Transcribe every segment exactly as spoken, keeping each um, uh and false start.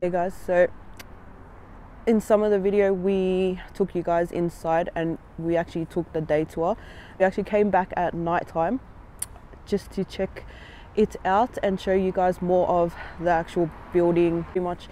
Hey guys, so in some of the video we took you guys inside and we actually took the day tour. We actually came back at night time just to check it out and show you guys more of the actual building. Pretty much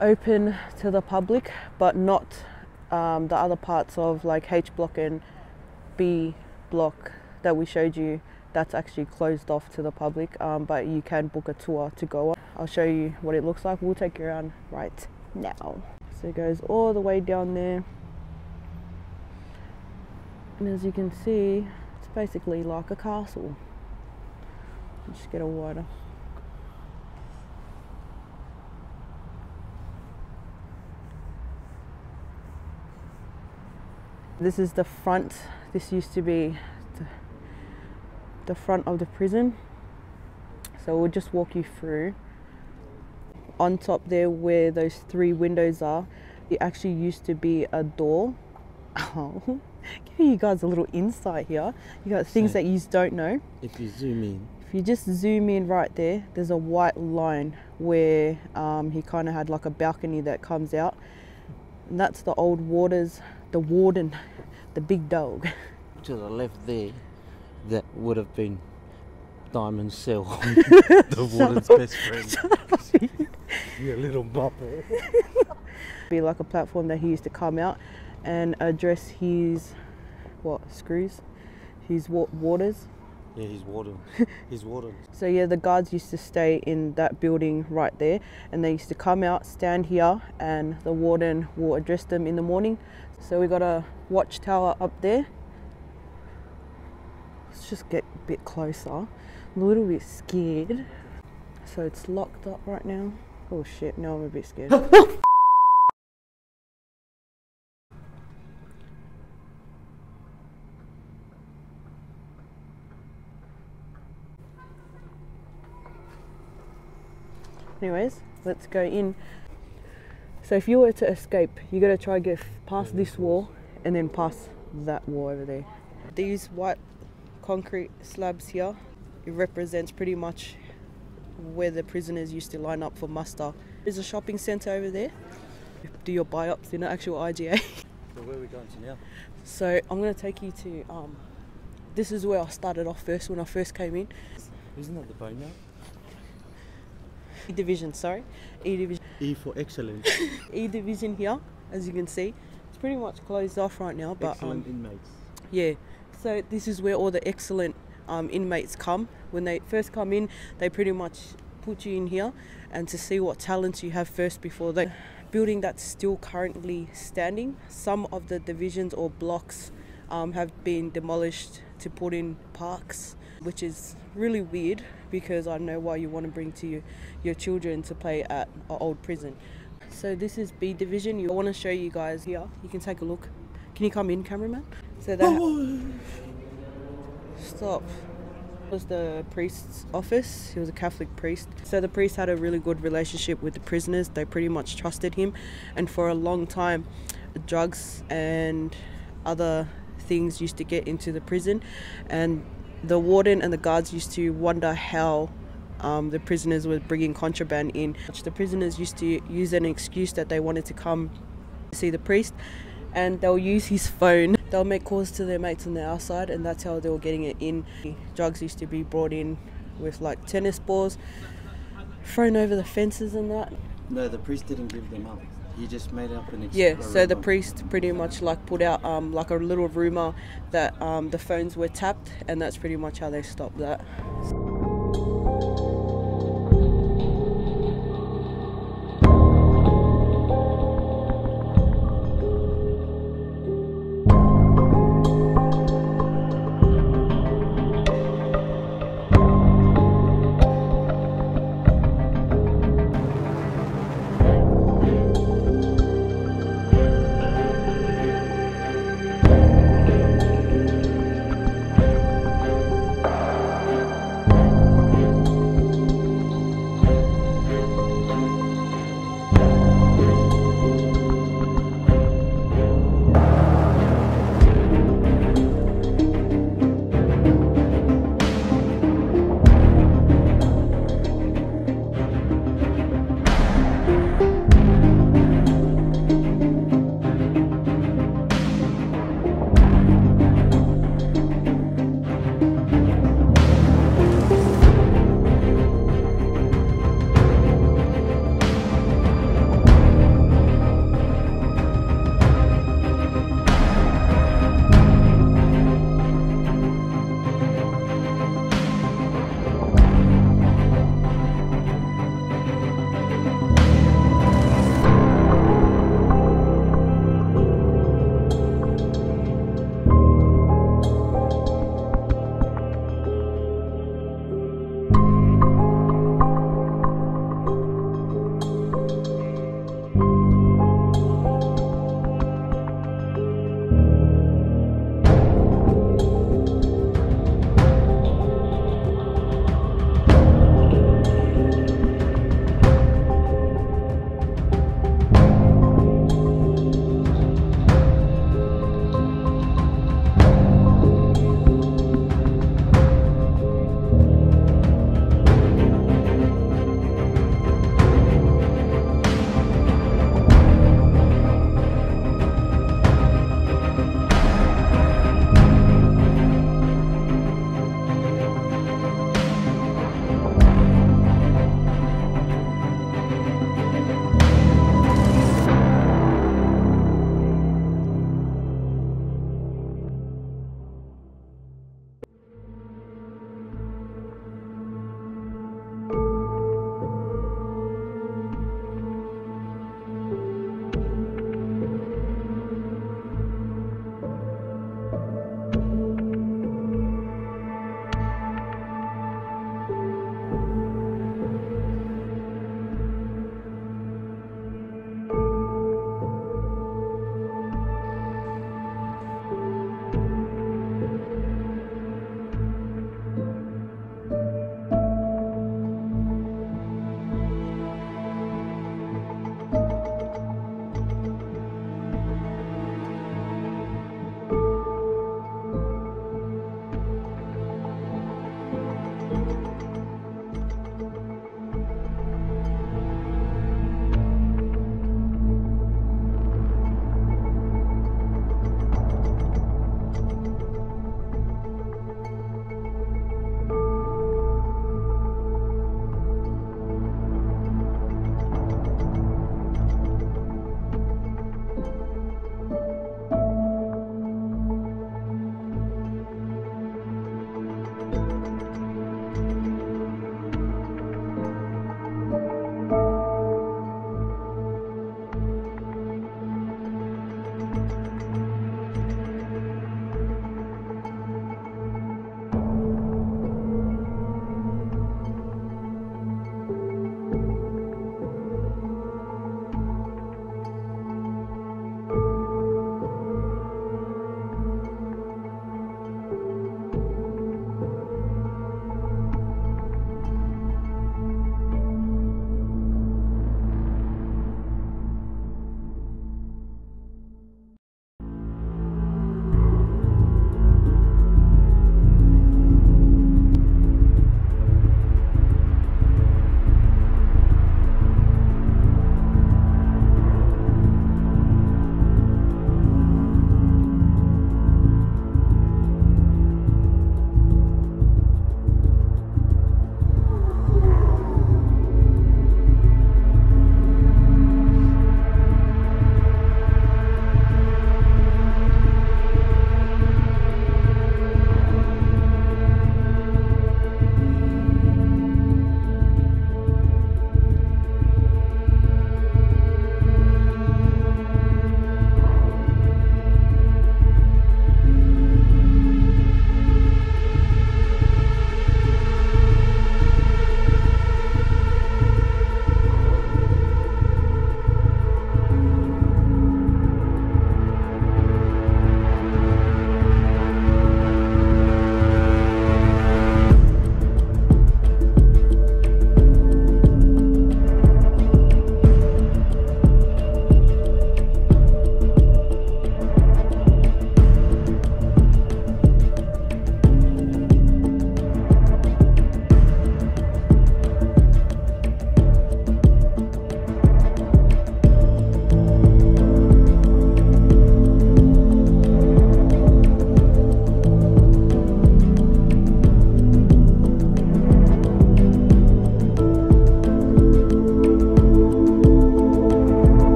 open to the public, but not um, the other parts of like H block and B block that we showed you. That's actually closed off to the public, um, but you can book a tour to go on. I'll show you what it looks like. We'll take you around right now. So it goes all the way down there. And as you can see, it's basically like a castle. Let's just get a wider. This is the front. This used to be the the front of the prison, so we'll just walk you through. On top there where those three windows are, it actually used to be a door. Oh, give you guys a little insight here. You got things so, that you don't know. If you zoom in, if you just zoom in right there, there's a white line where um, he kind of had like a balcony that comes out, and that's the old warders, the warden, the big dog. To the left there, that would have been Diamond Cell, the warden's best friend. You little muppet. Be like a platform that he used to come out and address his, what, screws? His wa warders? Yeah, his warden. His warden. So yeah, the guards used to stay in that building right there, and they used to come out, stand here, and the warden will address them in the morning. So we got a watchtower up there. Let's just get a bit closer. I'm a little bit scared. So it's locked up right now. Oh shit, now I'm a bit scared. Anyways, let's go in. So if you were to escape, you gotta try get past this wall and then past that wall over there. These white concrete slabs here, it represents pretty much where the prisoners used to line up for muster. There's a shopping centre over there. Do your buy-ups in the actual I G A. So where are we going to now? So I'm going to take you to, um, this is where I started off first when I first came in. Isn't that the bone now? E-division, sorry. E-division. E for excellence. E-division here, as you can see. It's pretty much closed off right now. But, excellent um, inmates. Yeah, so this is where all the excellent um, inmates come. When they first come in, they pretty much put you in here and to see what talents you have first before the building that's still currently standing. Some of the divisions or blocks um, have been demolished to put in parks, which is really weird because I know why you want to bring to you your children to play at an old prison. So this is B division. I want to show you guys here. You can take a look. Can you come in, cameraman? So that oh. Stop. It was the priest's office. He was a Catholic priest. So the priest had a really good relationship with the prisoners. They pretty much trusted him, and for a long time drugs and other things used to get into the prison, and the warden and the guards used to wonder how um, the prisoners were bringing contraband in. The prisoners used to use an excuse that they wanted to come see the priest, and they'll use his phone. They'll make calls to their mates on the outside, and that's how they were getting it in. Drugs used to be brought in with like tennis balls, thrown over the fences and that. No, the priest didn't give them up. You just made up an excuse. Yeah, so the priest pretty much like put out um, like a little rumour that um, the phones were tapped, and that's pretty much how they stopped that.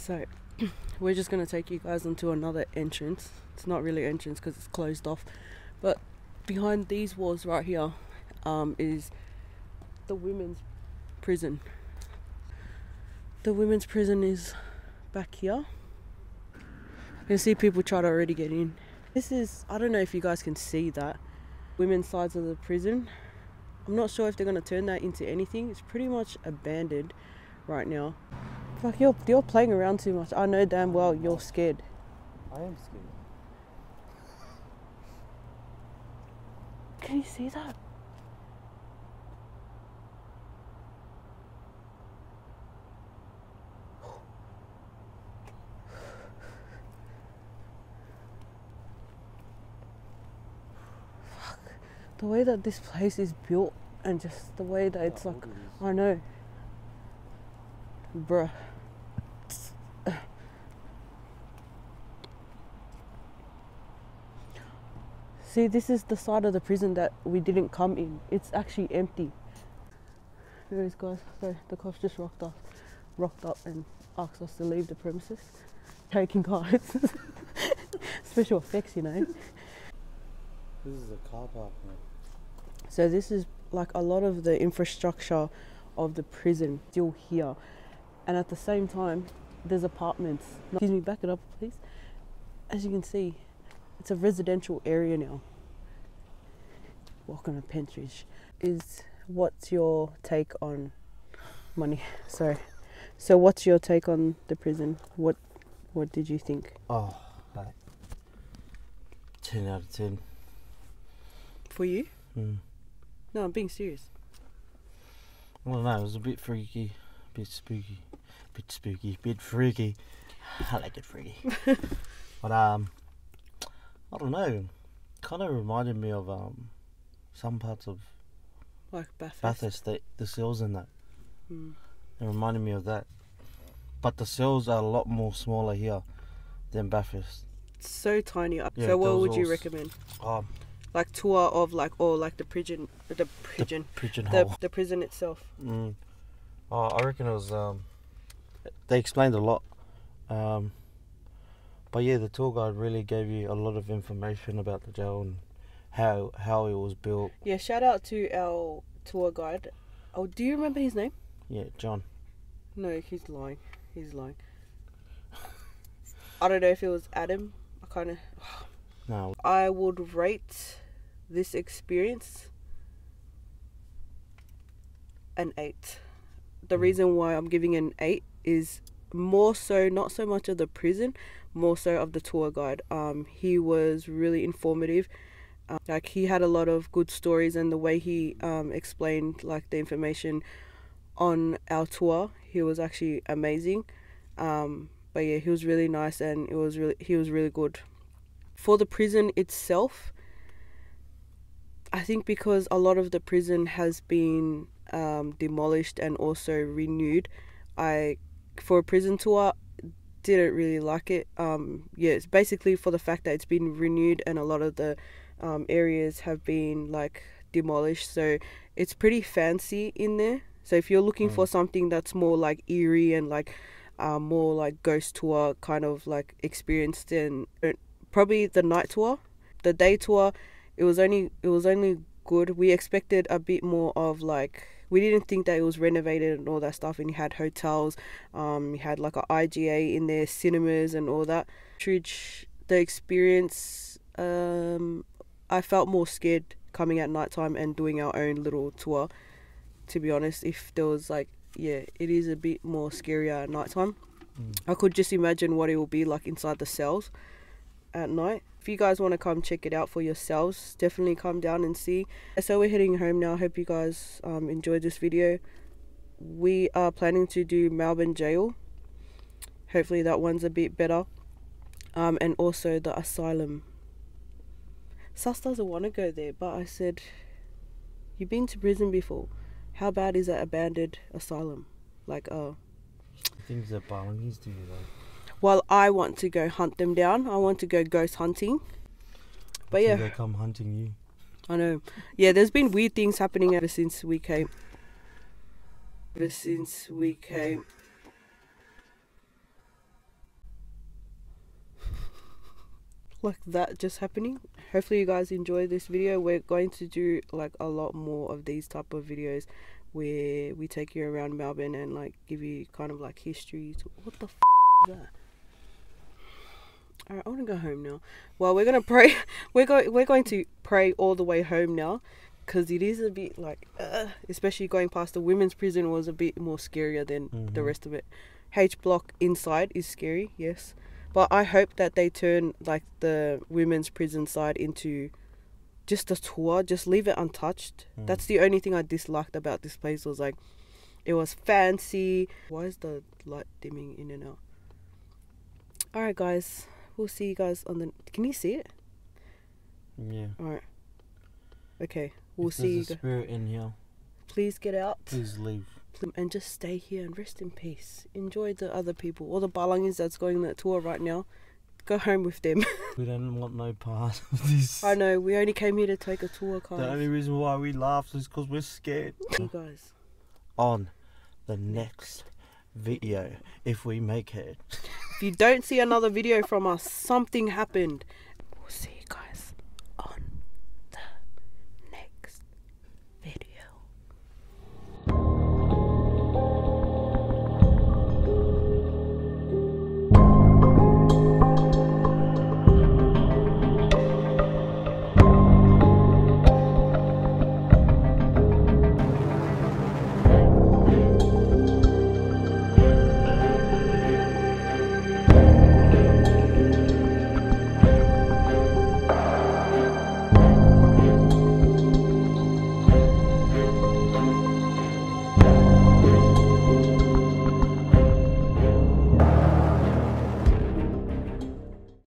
So we're just going to take you guys onto another entrance. It's not really entrance because it's closed off, but behind these walls right here um, is the women's prison. The women's prison is back here. You can see people try to already get in. This is, I don't know if you guys can see that, women's sides of the prison. I'm not sure if they're going to turn that into anything. It's pretty much abandoned right now. Like, you're, you're playing around too much. I know damn well you're scared. I am scared. Can you see that? Fuck. The way that this place is built and just the way that it's like, I know. Bruh. See, this is the side of the prison that we didn't come in. It's actually empty. Anyways guys, so the cops just rocked up, rocked up and asked us to leave the premises. Taking guys. Special effects, you know. This is a car park, man. So this is like a lot of the infrastructure of the prison still here, and at the same time there's apartments. Excuse me, back it up please. As you can see, it's a residential area now. Welcome to Pentridge. Is what's your take on money? Sorry. So what's your take on the prison? What what did you think? Oh, like ten out of ten. For you? Mm. No, I'm being serious. Well, no, it was a bit freaky, a bit spooky, a bit spooky, a bit freaky. I like it freaky. But um. I don't know, kind of reminded me of um, some parts of like Bathurst, Bathurst the, the cells in that, mm. It reminded me of that, but the cells are a lot more smaller here than Bathurst. It's so tiny. Yeah, so what would you recommend? Um, like tour of like, or like the prison, the prison, the, prison the, the prison itself. Mm. Oh, I reckon it was, um, they explained a lot. Um, But yeah, the tour guide really gave you a lot of information about the jail and how how it was built. Yeah, shout out to our tour guide. Oh, do you remember his name? Yeah, John. No, he's lying. He's lying. I don't know if it was Adam. I kind of... No. I would rate this experience an eight. The mm. reason why I'm giving an eight is more so, not so much of the prison, more so of the tour guide. Um, he was really informative. Uh, like, he had a lot of good stories, and the way he um, explained like the information on our tour, he was actually amazing. Um, but yeah, he was really nice, and it was really he was really good. For the prison itself, I think because a lot of the prison has been um, demolished and also renewed, I for a prison tour. Didn't really like it. Um, yeah, it's basically for the fact that it's been renewed and a lot of the um, areas have been like demolished, so it's pretty fancy in there. So if you're looking mm. for something that's more like eerie and like uh, more like ghost tour kind of like experience, then probably the night tour. The day tour, it was only it was only good. We expected a bit more of like. We didn't think that it was renovated and all that stuff, and you had hotels, um, you had like an I G A in there, cinemas and all that. The experience, um, I felt more scared coming at night time and doing our own little tour, to be honest. If there was like, yeah, it is a bit more scarier at night time. Mm. I could just imagine what it will be like inside the cells at night. If you guys want to come check it out for yourselves, definitely come down and see. So we're heading home now. Hope you guys um, enjoyed this video. We are planning to do Melbourne Jail. Hopefully that one's a bit better. Um, and also the asylum. Sus doesn't want to go there, but I said, you've been to prison before. How bad is that abandoned asylum? Like, uh... Things that Balinese do, though. Well, I want to go hunt them down. I want to go ghost hunting. But yeah, they come hunting you. I know. Yeah, there's been weird things happening ever since we came. Ever since we came. like that just happening. Hopefully you guys enjoy this video. We're going to do like a lot more of these type of videos where we take you around Melbourne and like give you kind of like history to, what the f is that? All right, I want to go home now. Well, we're gonna pray. We're going. We're going to pray all the way home now, because it is a bit like, uh, especially going past the women's prison was a bit more scarier than mm-hmm. the rest of it. H block inside is scary, yes, but I hope that they turn like the women's prison side into just a tour. Just leave it untouched. Mm. That's the only thing I disliked about this place, was like, it was fancy. Why is the light dimming in and out? All right, guys. We'll see you guys on the... Can you see it? Yeah. Alright. Okay. We'll if see you... There's a spirit in here. Please get out. Please leave. And just stay here and rest in peace. Enjoy the other people. All the Balangis that's going that tour right now, go home with them. We don't want no part of this. I know. We only came here to take a tour, guys. The only reason why we laughed is because we're scared. You guys. On the next video, if we make it. If you don't see another video from us, something happened.